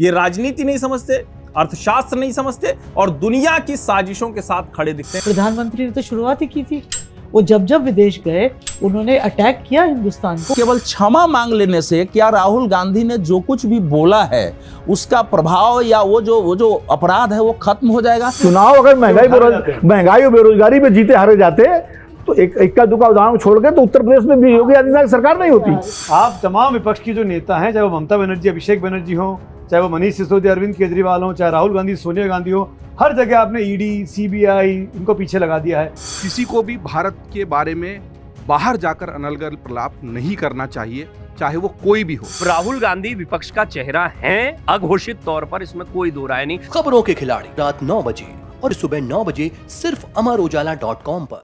ये राजनीति नहीं समझते, अर्थशास्त्र नहीं समझते और दुनिया की साजिशों के साथ खड़े दिखते हैं। प्रधानमंत्री ने तो शुरुआत ही की थी, वो जब जब विदेश गए उन्होंने अटैक किया हिंदुस्तान को। केवल क्षमा मांग लेने से क्या राहुल गांधी ने जो कुछ भी बोला है उसका प्रभाव या वो जो अपराध है वो खत्म हो जाएगा? चुनाव अगर महंगाई और बेरोजगारी में जीते हारे जाते तो इक्का दुक्का उदाहरण छोड़कर तो उत्तर प्रदेश में भी योगी आदित्यनाथ की सरकार नहीं होती। आप तमाम विपक्ष की जो नेता हैं, चाहे वो ममता बनर्जी, अभिषेक बनर्जी हो, चाहे वो मनीष सिसोदिया, अरविंद केजरीवाल हो, चाहे राहुल गांधी, सोनिया गांधी हो, हर जगह आपने ईडी, सीबीआई इनको पीछे लगा दिया है। किसी को भी भारत के बारे में बाहर जाकर अनर्गल प्रलाप नहीं करना चाहिए, चाहे वो कोई भी हो। राहुल गांधी विपक्ष का चेहरा है अघोषित तौर पर, इसमें कोई दो राय नहीं। खबरों के खिलाड़ी रात 9 बजे और सुबह 9 बजे सिर्फ अमर उजाला.com पर।